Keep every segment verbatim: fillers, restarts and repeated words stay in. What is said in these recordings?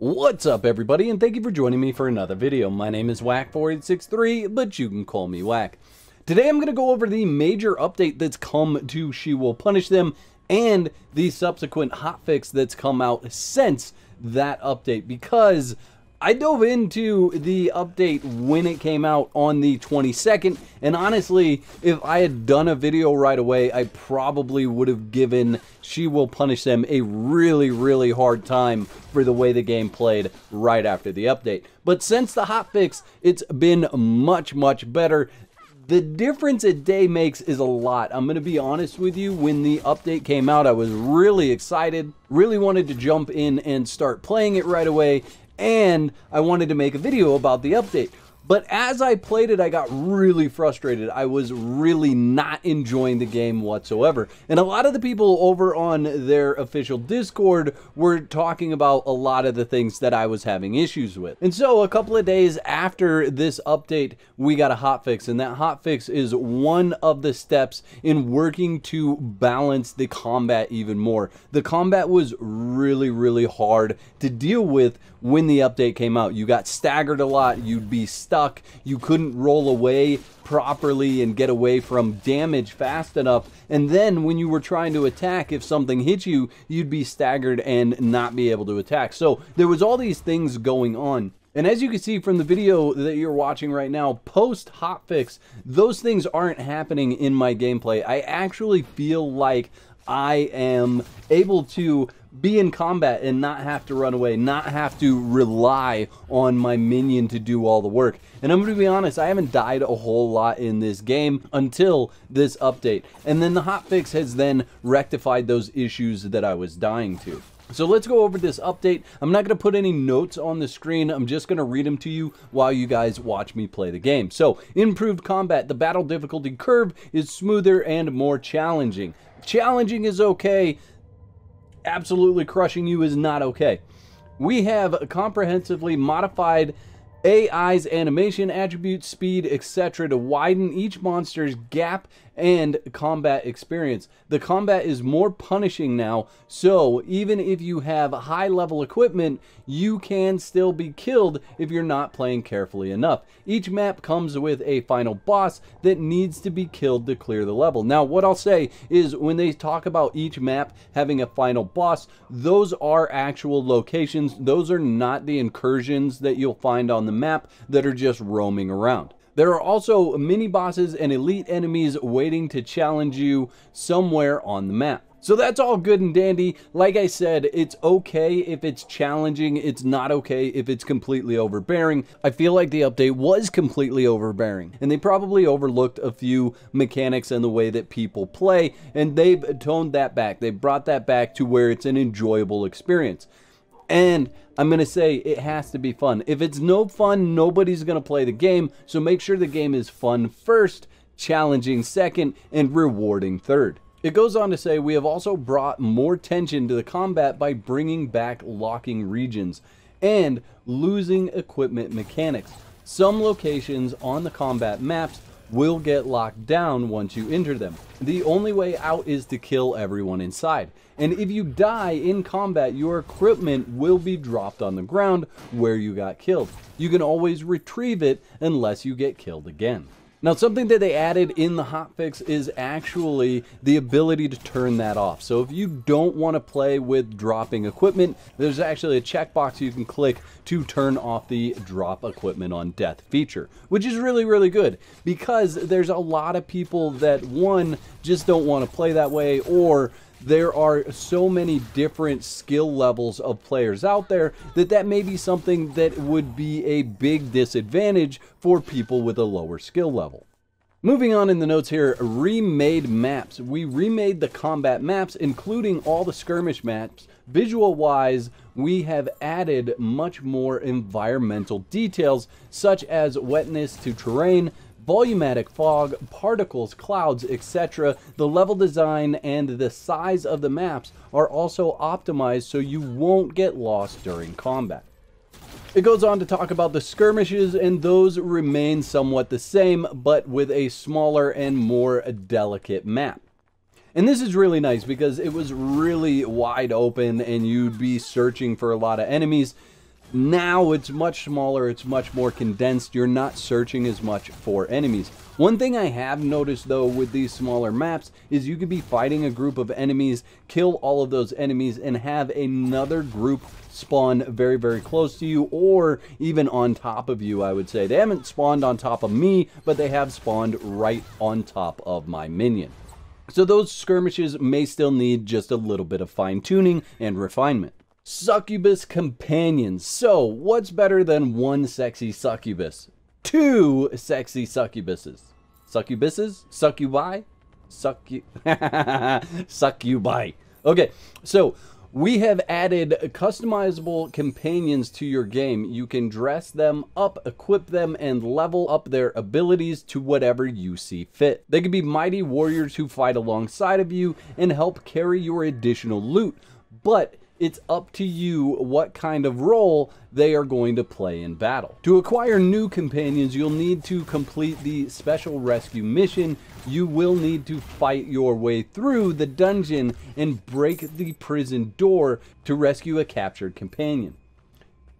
What's up, everybody, and thank you for joining me for another video. My name is Wack four eight six three, but you can call me Wack. Today I'm going to go over the major update that's come to She Will Punish Them and the subsequent hotfix that's come out since that update, because I dove into the update when it came out on the twenty-second, and honestly, if I had done a video right away, I probably would have given She Will Punish Them a really, really hard time for the way the game played right after the update. But since the hotfix, it's been much, much better. The difference a day makes is a lot. I'm going to be honest with you, when the update came out, I was really excited, really wanted to jump in and start playing it right away, and I wanted to make a video about the update. But as I played it, I got really frustrated. I was really not enjoying the game whatsoever. And a lot of the people over on their official Discord were talking about a lot of the things that I was having issues with. And so a couple of days after this update, we got a hotfix. And that hotfix is one of the steps in working to balance the combat even more. The combat was really, really hard to deal with when the update came out. You got staggered a lot. You'd be stuck. You couldn't roll away properly and get away from damage fast enough, and then when you were trying to attack, if something hit you, you'd be staggered and not be able to attack. So there was all these things going on, and as you can see from the video that you're watching right now, post hotfix, those things aren't happening in my gameplay. I actually feel like I am able to be in combat and not have to run away, not have to rely on my minion to do all the work. And I'm going to be honest, I haven't died a whole lot in this game until this update. And then the hotfix has then rectified those issues that I was dying to. So let's go over this update. I'm not going to put any notes on the screen. I'm just going to read them to you while you guys watch me play the game. So, improved combat. The battle difficulty curve is smoother and more challenging. Challenging is okay. Absolutely crushing you is not okay. We have comprehensively modified A I's animation attributes, speed, et cetera to widen each monster's gap and combat experience. The combat is more punishing now, so even if you have high level equipment, you can still be killed if you're not playing carefully enough. Each map comes with a final boss that needs to be killed to clear the level. Now, what I'll say is, when they talk about each map having a final boss, those are actual locations. Those are not the incursions that you'll find on the map that are just roaming around. There are also mini bosses and elite enemies waiting to challenge you somewhere on the map. So that's all good and dandy. Like I said, it's okay if it's challenging. It's not okay if it's completely overbearing. I feel like the update was completely overbearing, and they probably overlooked a few mechanics and the way that people play, and they've toned that back. They brought that back to where it's an enjoyable experience. And I'm going to say, it has to be fun. If it's no fun, nobody's going to play the game. So make sure the game is fun first, challenging second, and rewarding third. It goes on to say, we have also brought more tension to the combat by bringing back locking regions and losing equipment mechanics. Some locations on the combat maps will get locked down once you enter them. The only way out is to kill everyone inside. And if you die in combat, your equipment will be dropped on the ground where you got killed. You can always retrieve it unless you get killed again. Now, something that they added in the hotfix is actually the ability to turn that off. So if you don't want to play with dropping equipment, there's actually a checkbox you can click to turn off the drop equipment on death feature, which is really, really good, because there's a lot of people that, one, just don't want to play that way, or there are so many different skill levels of players out there that that may be something that would be a big disadvantage for people with a lower skill level. Moving on in the notes here, remade maps. We remade the combat maps, including all the skirmish maps. Visual-wise, we have added much more environmental details, such as wetness to terrain, volumetric fog, particles, clouds, et cetera. The level design and the size of the maps are also optimized so you won't get lost during combat. It goes on to talk about the skirmishes, and those remain somewhat the same, but with a smaller and more delicate map. And this is really nice, because it was really wide open and you'd be searching for a lot of enemies. Now it's much smaller, it's much more condensed, you're not searching as much for enemies. One thing I have noticed though with these smaller maps is you could be fighting a group of enemies, kill all of those enemies, and have another group spawn very, very close to you, or even on top of you, I would say. They haven't spawned on top of me, but they have spawned right on top of my minion. So those skirmishes may still need just a little bit of fine-tuning and refinement. Succubus companions. So what's better than one sexy succubus? Two sexy succubuses. Succubuses? Succubi? Succu... Succubi. Okay, so we have added customizable companions to your game. You can dress them up, equip them, and level up their abilities to whatever you see fit. They can be mighty warriors who fight alongside of you and help carry your additional loot, but it's up to you what kind of role they are going to play in battle. To acquire new companions, you'll need to complete the special rescue mission. You will need to fight your way through the dungeon and break the prison door to rescue a captured companion.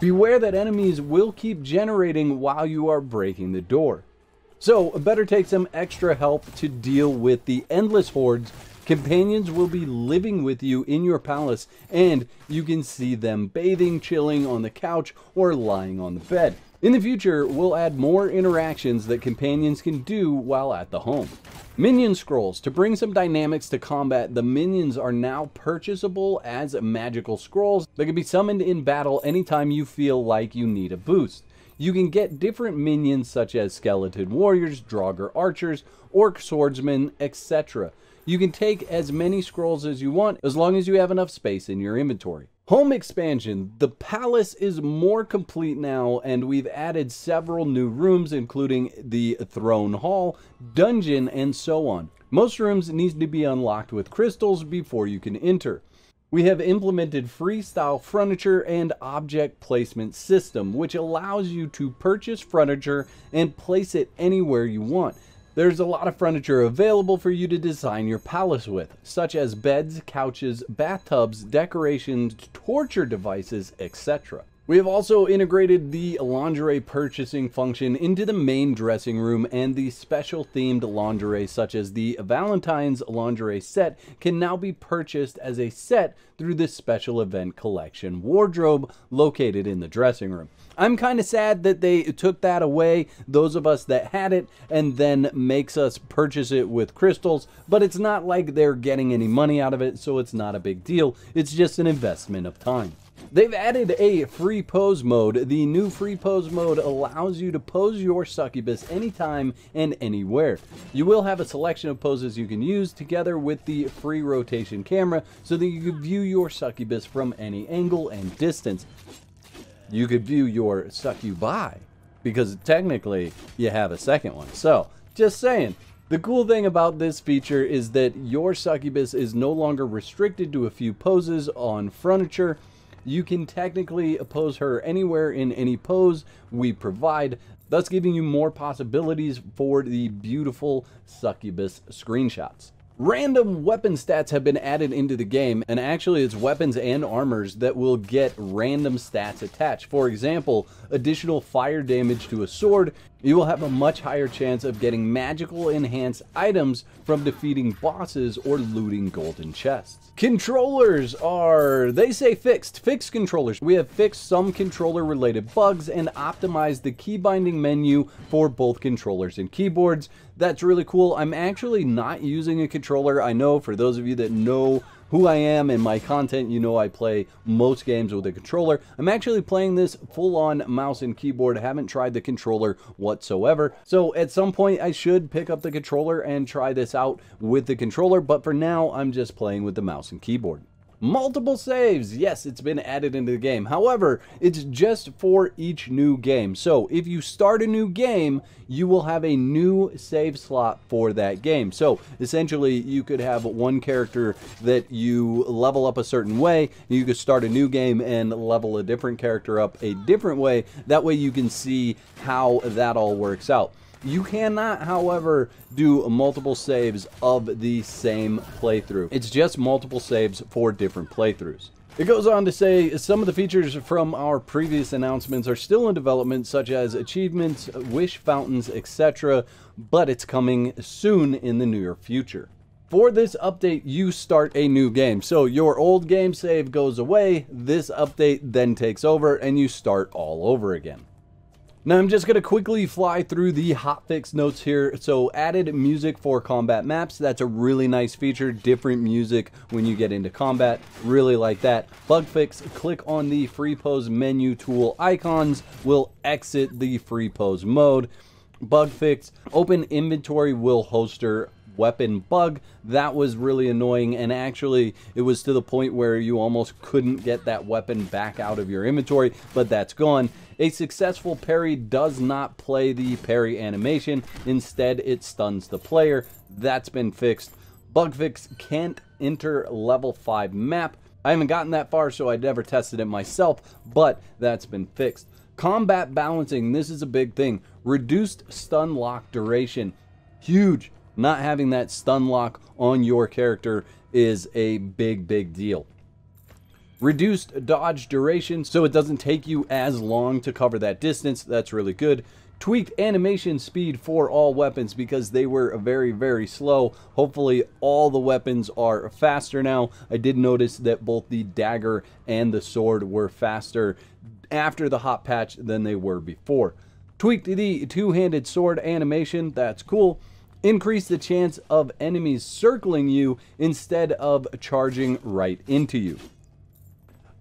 Beware that enemies will keep generating while you are breaking the door. So, better take some extra help to deal with the endless hordes. Companions will be living with you in your palace, and you can see them bathing, chilling on the couch, or lying on the bed. In the future, we'll add more interactions that companions can do while at the home. Minion scrolls. To bring some dynamics to combat, the minions are now purchasable as magical scrolls that can be summoned in battle anytime you feel like you need a boost. You can get different minions such as Skeleton Warriors, Draugr Archers, Orc Swordsmen, et cetera. You can take as many scrolls as you want, as long as you have enough space in your inventory. Home expansion. The palace is more complete now, and we've added several new rooms, including the throne hall, dungeon, and so on. Most rooms need to be unlocked with crystals before you can enter. We have implemented freestyle furniture and object placement system, which allows you to purchase furniture and place it anywhere you want. There's a lot of furniture available for you to design your palace with, such as beds, couches, bathtubs, decorations, torture devices, et cetera. We have also integrated the lingerie purchasing function into the main dressing room, and the special themed lingerie such as the Valentine's lingerie set can now be purchased as a set through the special event collection wardrobe located in the dressing room. I'm kind of sad that they took that away, those of us that had it, and then makes us purchase it with crystals, but it's not like they're getting any money out of it, so it's not a big deal. It's just an investment of time. They've added a free pose mode. The new free pose mode allows you to pose your succubus anytime and anywhere. You will have a selection of poses you can use together with the free rotation camera so that you can view your succubus from any angle and distance. You could view your succubi because technically you have a second one. So, just saying. The cool thing about this feature is that your succubus is no longer restricted to a few poses on furniture. You can technically pose her anywhere in any pose we provide, thus giving you more possibilities for the beautiful succubus screenshots. Random weapon stats have been added into the game, and actually it's weapons and armors that will get random stats attached. For example, additional fire damage to a sword, you will have a much higher chance of getting magical enhanced items from defeating bosses or looting golden chests. Controllers are, they say fixed, fixed controllers. We have fixed some controller related bugs and optimized the key binding menu for both controllers and keyboards. That's really cool. I'm actually not using a controller. I know for those of you that know who I am and my content, you know I play most games with a controller. I'm actually playing this full-on mouse and keyboard. I haven't tried the controller whatsoever. So at some point I should pick up the controller and try this out with the controller, but for now I'm just playing with the mouse and keyboard. Multiple saves. Yes, it's been added into the game. However, it's just for each new game. So if you start a new game, you will have a new save slot for that game. So essentially, you could have one character that you level up a certain way. You could start a new game and level a different character up a different way. That way you can see how that all works out. You cannot, however, do multiple saves of the same playthrough. It's just multiple saves for different playthroughs. It goes on to say, some of the features from our previous announcements are still in development, such as achievements, wish fountains, et cetera, but it's coming soon in the near future. For this update, you start a new game. So your old game save goes away, this update then takes over, and you start all over again. Now I'm just going to quickly fly through the hotfix notes here. So added music for combat maps, that's a really nice feature, different music when you get into combat, really like that. Bug fix, click on the free pose menu tool icons, will exit the free pose mode. Bug fix, open inventory will holster weapon bug, that was really annoying, and actually it was to the point where you almost couldn't get that weapon back out of your inventory, but that's gone. A successful parry does not play the parry animation, instead it stuns the player, that's been fixed. Bug fix, can't enter level five map, I haven't gotten that far so I never tested it myself, but that's been fixed. Combat balancing, this is a big thing, reduced stun lock duration, huge. Not having that stun lock on your character is a big, big deal. Reduced dodge duration, so it doesn't take you as long to cover that distance. That's really good. Tweaked animation speed for all weapons because they were very, very slow. Hopefully all the weapons are faster now. I did notice that both the dagger and the sword were faster after the hot patch than they were before. Tweaked the two-handed sword animation. That's cool. Increase the chance of enemies circling you instead of charging right into you.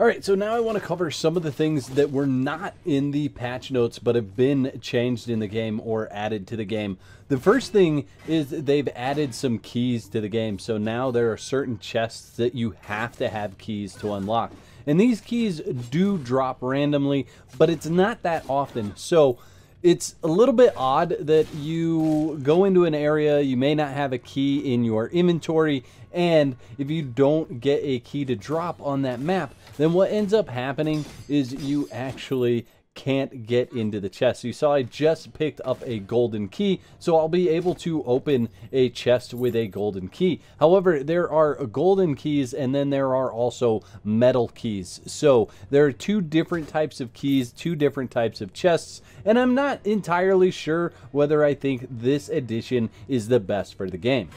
Alright, so now I want to cover some of the things that were not in the patch notes but have been changed in the game or added to the game. The first thing is they've added some keys to the game, so now there are certain chests that you have to have keys to unlock. And these keys do drop randomly, but it's not that often, so it's a little bit odd that you go into an area, you may not have a key in your inventory, and if you don't get a key to drop on that map, then what ends up happening is you actually can't get into the chest. You saw I just picked up a golden key, so I'll be able to open a chest with a golden key. However, there are golden keys and then there are also metal keys. So there are two different types of keys, two different types of chests, and I'm not entirely sure whether I think this edition is the best for the game.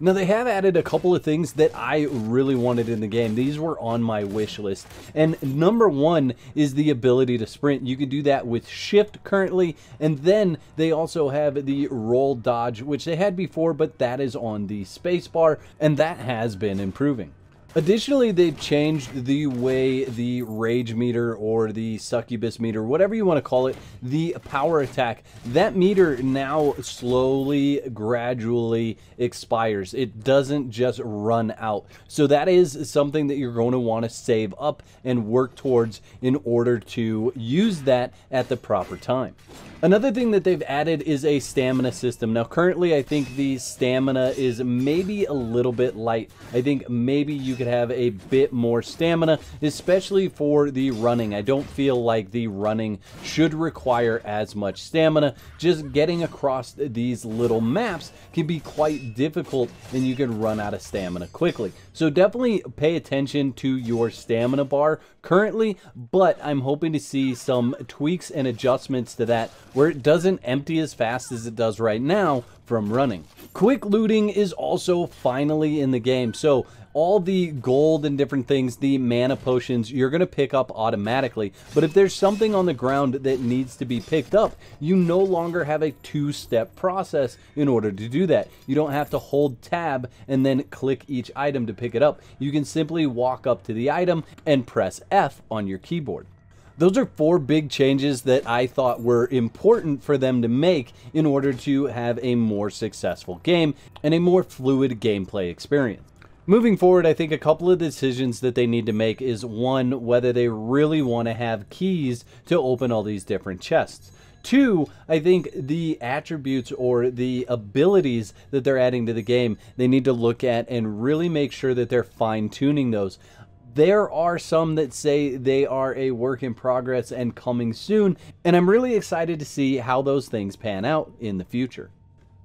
Now they have added a couple of things that I really wanted in the game. These were on my wish list. And number one is the ability to sprint. You can do that with shift currently. And then they also have the roll dodge, which they had before, but that is on the spacebar, and that has been improving. Additionally, they've changed the way the rage meter or the succubus meter, whatever you want to call it, the power attack, that meter now slowly, gradually expires. It doesn't just run out. So that is something that you're going to want to save up and work towards in order to use that at the proper time. Another thing that they've added is a stamina system. Now currently I think the stamina is maybe a little bit light. I think maybe you could have a bit more stamina, especially for the running. I don't feel like the running should require as much stamina. Just getting across these little maps can be quite difficult and you can run out of stamina quickly. So definitely pay attention to your stamina bar currently, but I'm hoping to see some tweaks and adjustments to that where it doesn't empty as fast as it does right now from running. Quick looting is also finally in the game. So all the gold and different things, the mana potions, you're going to pick up automatically. But if there's something on the ground that needs to be picked up, you no longer have a two-step process in order to do that. You don't have to hold tab and then click each item to pick it up. You can simply walk up to the item and press F on your keyboard. Those are four big changes that I thought were important for them to make in order to have a more successful game and a more fluid gameplay experience. Moving forward, I think a couple of decisions that they need to make is, one, whether they really want to have keys to open all these different chests. Two, I think the attributes or the abilities that they're adding to the game, they need to look at and really make sure that they're fine-tuning those. There are some that say they are a work in progress and coming soon, and I'm really excited to see how those things pan out in the future.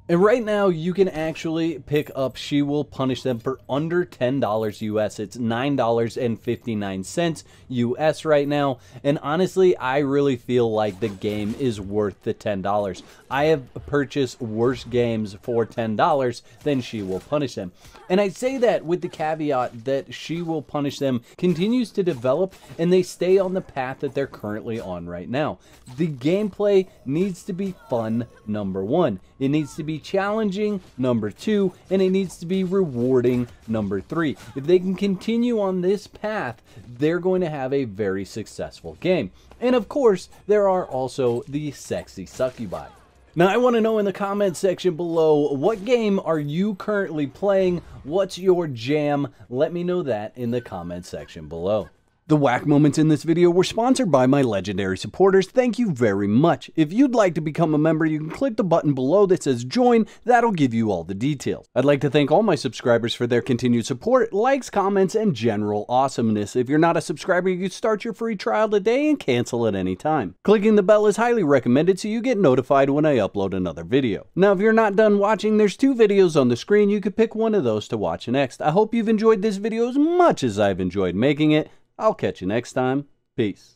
And right now, you can actually pick up She Will Punish Them for under ten dollars U S. It's nine dollars and fifty-nine cents U S right now. And honestly, I really feel like the game is worth the ten dollars. I have purchased worse games for ten dollars than She Will Punish Them. And I say that with the caveat that She Will Punish Them continues to develop and they stay on the path that they're currently on right now. The gameplay needs to be fun, number one. It needs to be challenging, number two, and it needs to be rewarding, number three. If they can continue on this path, they're going to have a very successful game. And of course, there are also the sexy succubi. Now, I want to know in the comment section below, what game are you currently playing? What's your jam? Let me know that in the comment section below. The Wack moments in this video were sponsored by my legendary supporters. Thank you very much. If you'd like to become a member, you can click the button below that says join. That'll give you all the details. I'd like to thank all my subscribers for their continued support, likes, comments, and general awesomeness. If you're not a subscriber, you can start your free trial today and cancel at any time. Clicking the bell is highly recommended so you get notified when I upload another video. Now, if you're not done watching, there's two videos on the screen. You could pick one of those to watch next. I hope you've enjoyed this video as much as I've enjoyed making it. I'll catch you next time. Peace.